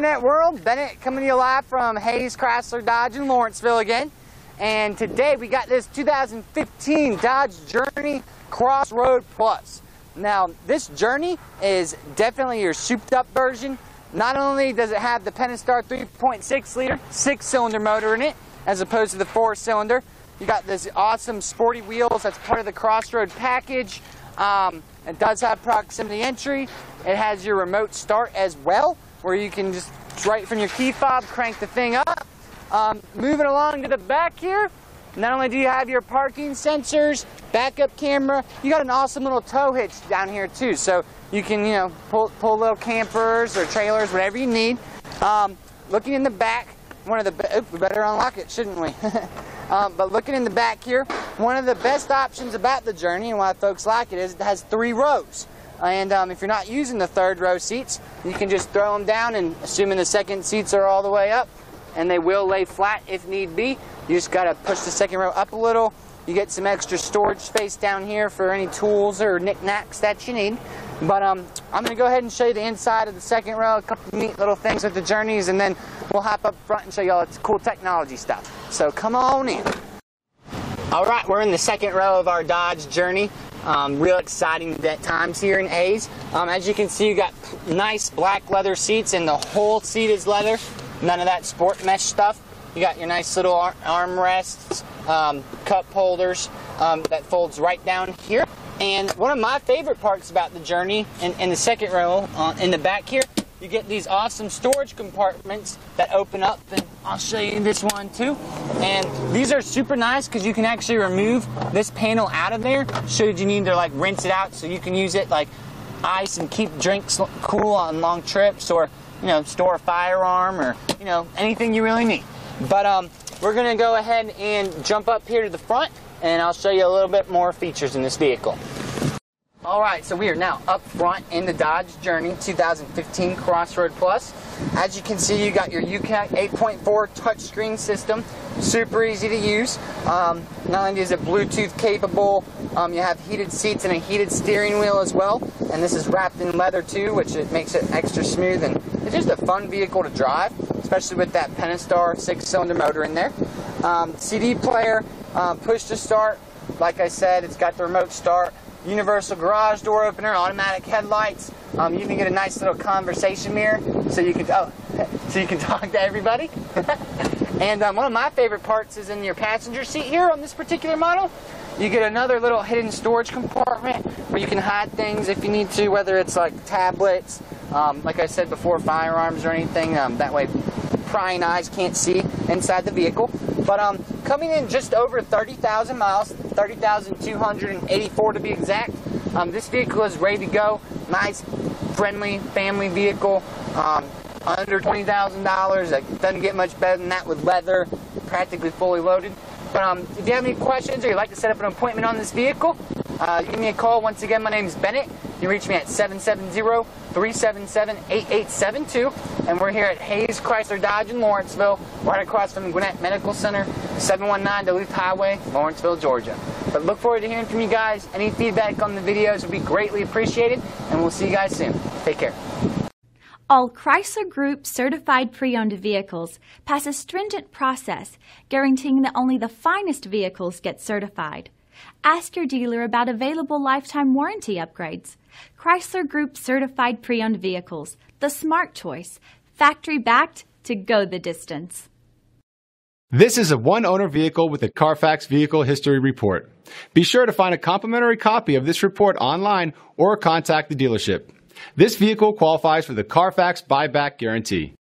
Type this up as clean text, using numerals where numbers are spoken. Internet world, Bennett coming to you live from Hayes Chrysler Dodge in Lawrenceville again. And today we got this 2015 Dodge Journey Crossroad Plus. Now this Journey is definitely your souped up version. Not only does it have the Pentastar 3.6 liter 6-cylinder motor in it as opposed to the 4-cylinder, you got this awesome sporty wheels that's part of the Crossroad package. It does have proximity entry. It has your remote start as well, where you can just right from your key fob crank the thing up. Moving along to the back here, not only do you have your parking sensors, backup camera, you got an awesome little tow hitch down here too, so you can, you know, pull little campers or trailers, whatever you need. Looking in the back, we better unlock it, shouldn't we? But looking in the back here, one of the best options about the Journey and why folks like it is it has 3 rows. And if you're not using the 3rd row seats, you can just throw them down, and assuming the 2nd seats are all the way up, and they will lay flat if need be, you just got to push the 2nd row up a little. You get some extra storage space down here for any tools or knickknacks that you need. But I'm going to go ahead and show you the inside of the 2nd row, a couple neat little things with the Journeys, and then we'll hop up front and show you all the cool technology stuff. So come on in. All right, we're in the 2nd row of our Dodge Journey. Real exciting times here in Hayes. As you can see, you got nice black leather seats, and the whole seat is leather. None of that sport mesh stuff. You got your nice little armrests, cup holders that folds right down here. And one of my favorite parts about the Journey, in the 2nd row, in the back here, you get these awesome storage compartments that open up, and I'll show you this one too. And these are super nice because you can actually remove this panel out of there should you need to like rinse it out, so you can use it like ice and keep drinks cool on long trips, or, you know, store a firearm, or, you know, anything you really need. But we're gonna go ahead and jump up here to the front, and I'll show you a little bit more features in this vehicle. Alright, so we are now up front in the Dodge Journey 2015 Crossroad Plus. As you can see, you got your Uconnect 8.4 touchscreen system, super easy to use. Not only is it Bluetooth capable, you have heated seats and a heated steering wheel as well. And this is wrapped in leather too, which it makes it extra smooth, and it's just a fun vehicle to drive, especially with that Pentastar 6-cylinder motor in there. CD player, push to start, like I said, it's got the remote start. Universal garage door opener, automatic headlights. You can get a nice little conversation mirror, so you can talk to everybody. And one of my favorite parts is in your passenger seat here on this particular model. You get another little hidden storage compartment where you can hide things if you need to, whether it's like tablets, like I said before, firearms or anything. That way, prying eyes can't see inside the vehicle. But coming in just over 30,000 miles, 30,284 to be exact, this vehicle is ready to go. Nice, friendly, family vehicle, under $20,000. It doesn't get much better than that with leather, practically fully loaded. But if you have any questions or you'd like to set up an appointment on this vehicle, give me a call. Once again, my name is Bennett. You can reach me at 770-377-8872. And we're here at Hayes Chrysler Dodge in Lawrenceville, right across from Gwinnett Medical Center, 719 Duluth Highway, Lawrenceville, Georgia. But look forward to hearing from you guys. Any feedback on the videos would be greatly appreciated, and we'll see you guys soon. Take care. All Chrysler Group certified pre-owned vehicles pass a stringent process guaranteeing that only the finest vehicles get certified. Ask your dealer about available lifetime warranty upgrades. Chrysler Group certified pre-owned vehicles, the smart choice, factory-backed to go the distance. This is a one-owner vehicle with a Carfax Vehicle History Report. Be sure to find a complimentary copy of this report online or contact the dealership. This vehicle qualifies for the Carfax Buyback Guarantee.